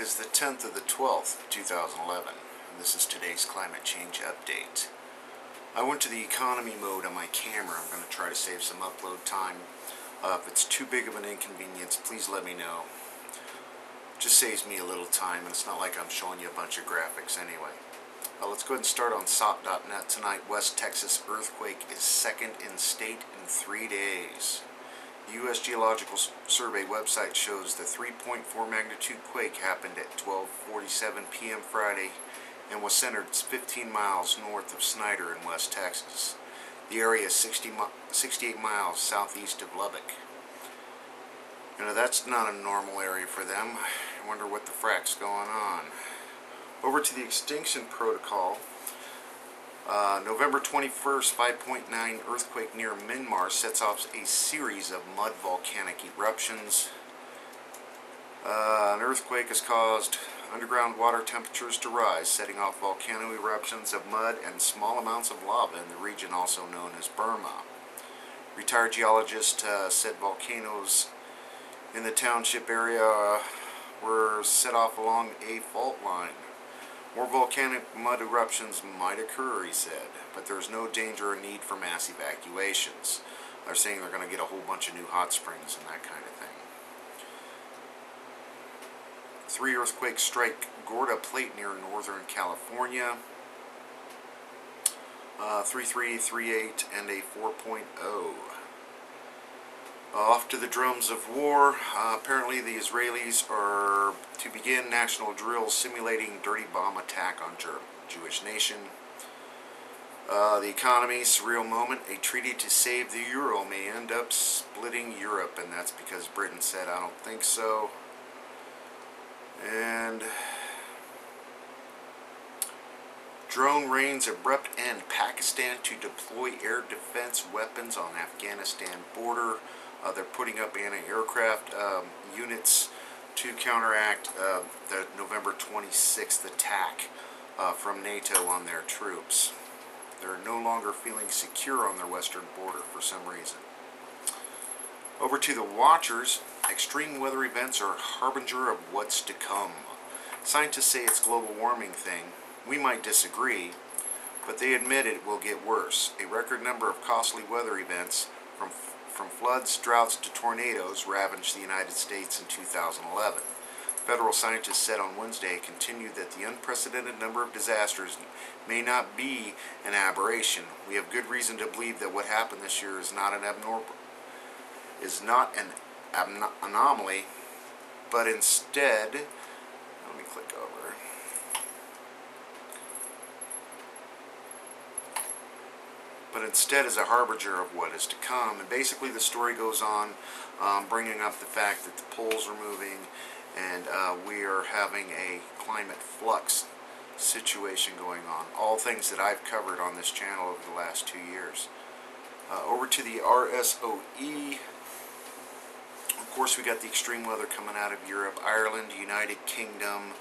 It is the 10th of the 12th, 2011, and this is today's climate change update. I went to the economy mode on my camera. I'm going to try to save some upload time. If it's too big of an inconvenience, please let me know. It just saves me a little time, and it's not like I'm showing you a bunch of graphics anyway. Let's go ahead and start on Sot.net tonight. West Texas earthquake is second in state in 3 days. The U.S. Geological Survey website shows the 3.4 magnitude quake happened at 12:47 p.m. Friday and was centered 15 miles north of Snyder in West Texas. The area is 68 miles southeast of Lubbock. You know, that's not a normal area for them. I wonder what the frack's going on. Over to the Extinction Protocol. November 21st, 5.9 earthquake near Myanmar sets off a series of mud volcanic eruptions. An earthquake has caused underground water temperatures to rise, setting off volcano eruptions of mud and small amounts of lava in the region also known as Burma. Retired geologist said volcanoes in the township area were set off along a fault line. More volcanic mud eruptions might occur, he said, but there's no danger or need for mass evacuations. They're saying they're going to get a whole bunch of new hot springs and that kind of thing. Three earthquakes strike Gorda Plate near Northern California. 3.3, 3.8, and a 4.0. Off to the drums of war. Apparently the Israelis are to begin national drills simulating dirty bomb attack on Jewish nation. The economy, surreal moment, a treaty to save the euro may end up splitting Europe, and that's because Britain said I don't think so. And drone rain's abrupt end, Pakistan to deploy air defense weapons on Afghanistan border. They're putting up anti-aircraft units to counteract the November 26th attack from NATO on their troops. They're no longer feeling secure on their western border for some reason. Over to the Watchers, extreme weather events are a harbinger of what's to come. Scientists say it's global warming thing. We might disagree, but they admit it will get worse. A record number of costly weather events from floods, droughts, to tornadoes ravaged the United States in 2011. Federal scientists said on Wednesday continued that the unprecedented number of disasters may not be an aberration. We have good reason to believe that what happened this year is not an anomaly, but instead, let me click over. But instead is a harbinger of what is to come. And basically the story goes on bringing up the fact that the poles are moving and we are having a climate flux situation going on. All things that I've covered on this channel over the last 2 years. Over to the RSOE. Of course, we got the extreme weather coming out of Europe, Ireland, United Kingdom,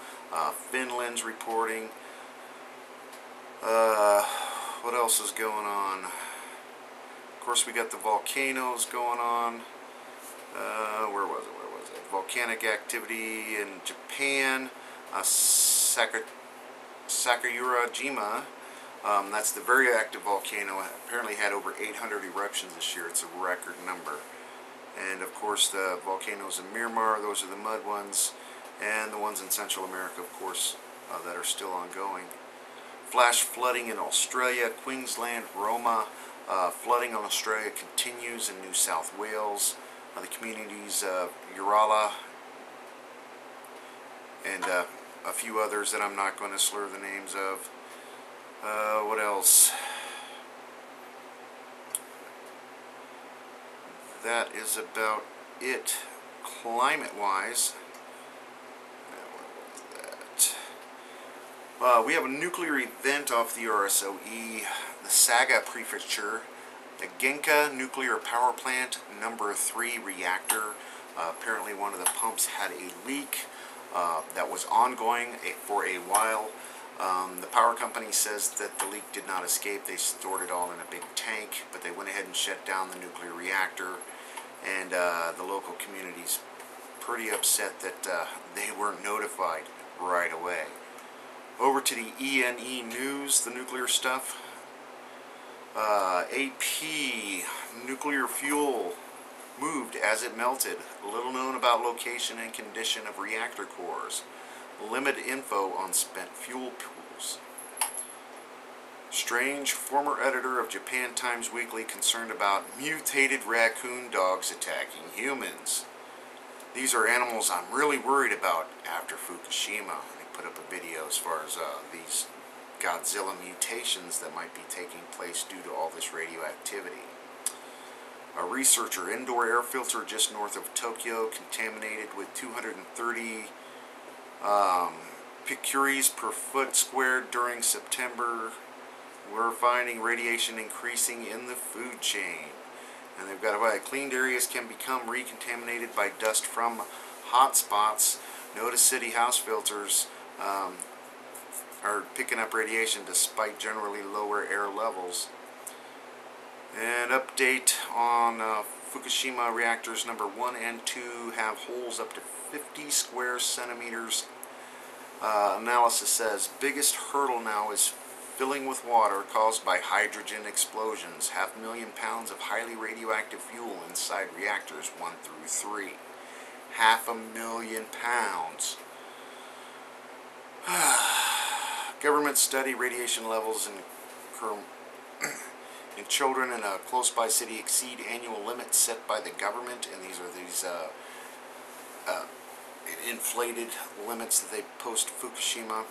Finland's reporting. What else is going on? Of course, we got the volcanoes going on. Where was it? Volcanic activity in Japan. Sakurajima, that's the very active volcano, apparently had over 800 eruptions this year. It's a record number. And of course, the volcanoes in Myanmar, those are the mud ones. And the ones in Central America, of course, that are still ongoing. Flash flooding in Australia, Queensland, Roma. Flooding in Australia continues in New South Wales. The communities of Uralla and a few others that I'm not going to slur the names of. What else? That is about it climate-wise. We have a nuclear event off the RSOE, the Saga Prefecture, the Genka Nuclear Power Plant, number 3 reactor. Apparently one of the pumps had a leak that was ongoing for a while. The power company says that the leak did not escape. They stored it all in a big tank, but they went ahead and shut down the nuclear reactor, and the local communities pretty upset that they weren't notified right away. Over to the ENE News, the nuclear stuff. AP, nuclear fuel moved as it melted. Little known about location and condition of reactor cores. Limited info on spent fuel pools. Strange, former editor of Japan Times Weekly, concerned about mutated raccoon dogs attacking humans. These are animals I'm really worried about after Fukushima. They put up a video as far as these Godzilla mutations that might be taking place due to all this radioactivity. A researcher, indoor air filter just north of Tokyo, contaminated with 230 picocuries per foot squared during September. We're finding radiation increasing in the food chain. And they've got to buy cleaned areas can become recontaminated by dust from hot spots. Notice city house filters are picking up radiation despite generally lower air levels. An update on Fukushima reactors number 1 and 2 have holes up to 50 square centimeters. Analysis says biggest hurdle now is filling with water caused by hydrogen explosions. 500,000 pounds of highly radioactive fuel inside reactors 1 through 3. 500,000 pounds. Government study radiation levels in children in a close by city exceed annual limits set by the government, and these are these inflated limits that they post Fukushima.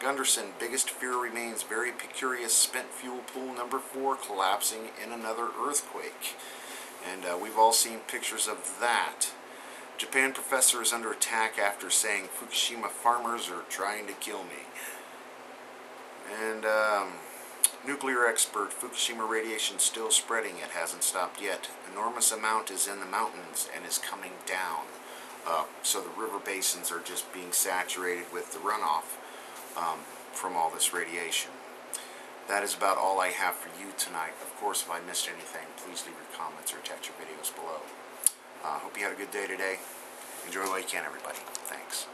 Gunderson, biggest fear remains very precarious spent fuel pool number 4 collapsing in another earthquake. And we've all seen pictures of that. Japan professor is under attack after saying Fukushima farmers are trying to kill me. And nuclear expert, Fukushima radiation still spreading. It hasn't stopped yet. Enormous amount is in the mountains and is coming down. So the river basins are just being saturated with the runoff from all this radiation. That is about all I have for you tonight. Of course, if I missed anything, please leave your comments or text your videos below. Hope you had a good day today. Enjoy while you can, everybody. Thanks.